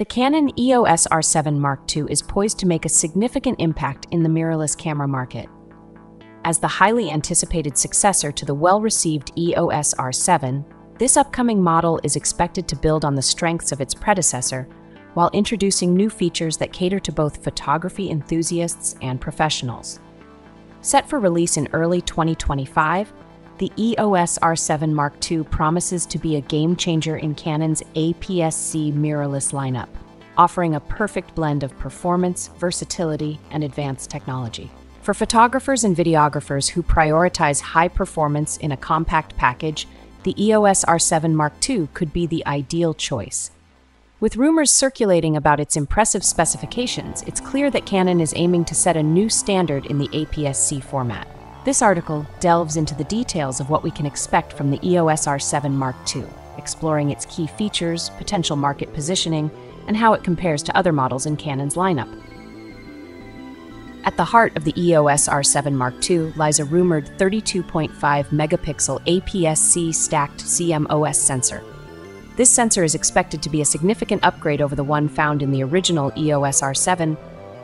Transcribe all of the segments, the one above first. The Canon EOS R7 Mark II is poised to make a significant impact in the mirrorless camera market. As the highly anticipated successor to the well-received EOS R7, this upcoming model is expected to build on the strengths of its predecessor while introducing new features that cater to both photography enthusiasts and professionals. Set for release in early 2025, the EOS R7 Mark II promises to be a game-changer in Canon's APS-C mirrorless lineup, offering a perfect blend of performance, versatility, and advanced technology. For photographers and videographers who prioritize high performance in a compact package, the EOS R7 Mark II could be the ideal choice. With rumors circulating about its impressive specifications, it's clear that Canon is aiming to set a new standard in the APS-C format. This article delves into the details of what we can expect from the EOS R7 Mark II, exploring its key features, potential market positioning, and how it compares to other models in Canon's lineup. At the heart of the EOS R7 Mark II lies a rumored 32.5-megapixel APS-C stacked CMOS sensor. This sensor is expected to be a significant upgrade over the one found in the original EOS R7,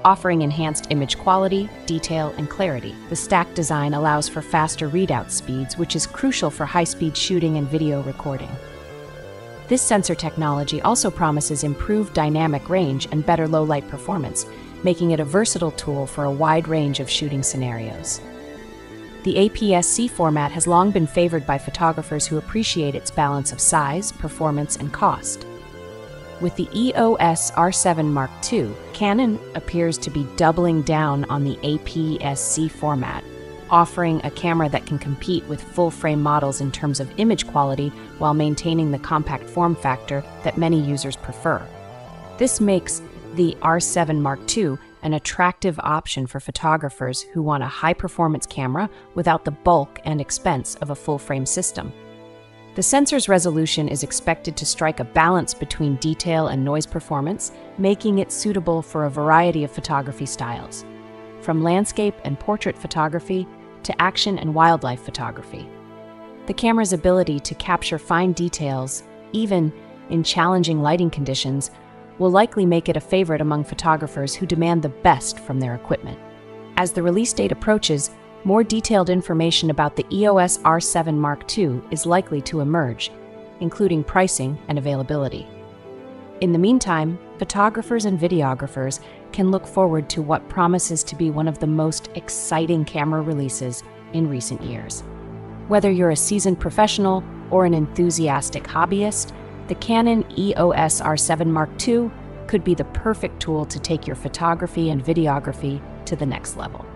offering enhanced image quality, detail, and clarity. The stack design allows for faster readout speeds, which is crucial for high-speed shooting and video recording. This sensor technology also promises improved dynamic range and better low-light performance, making it a versatile tool for a wide range of shooting scenarios. The APS-C format has long been favored by photographers who appreciate its balance of size, performance, and cost. With the EOS R7 Mark II, Canon appears to be doubling down on the APS-C format, offering a camera that can compete with full-frame models in terms of image quality while maintaining the compact form factor that many users prefer. This makes the R7 Mark II an attractive option for photographers who want a high-performance camera without the bulk and expense of a full-frame system. The sensor's resolution is expected to strike a balance between detail and noise performance, making it suitable for a variety of photography styles, from landscape and portrait photography to action and wildlife photography. The camera's ability to capture fine details, even in challenging lighting conditions, will likely make it a favorite among photographers who demand the best from their equipment. As the release date approaches, more detailed information about the EOS R7 Mark II is likely to emerge, including pricing and availability. In the meantime, photographers and videographers can look forward to what promises to be one of the most exciting camera releases in recent years. Whether you're a seasoned professional or an enthusiastic hobbyist, the Canon EOS R7 Mark II could be the perfect tool to take your photography and videography to the next level.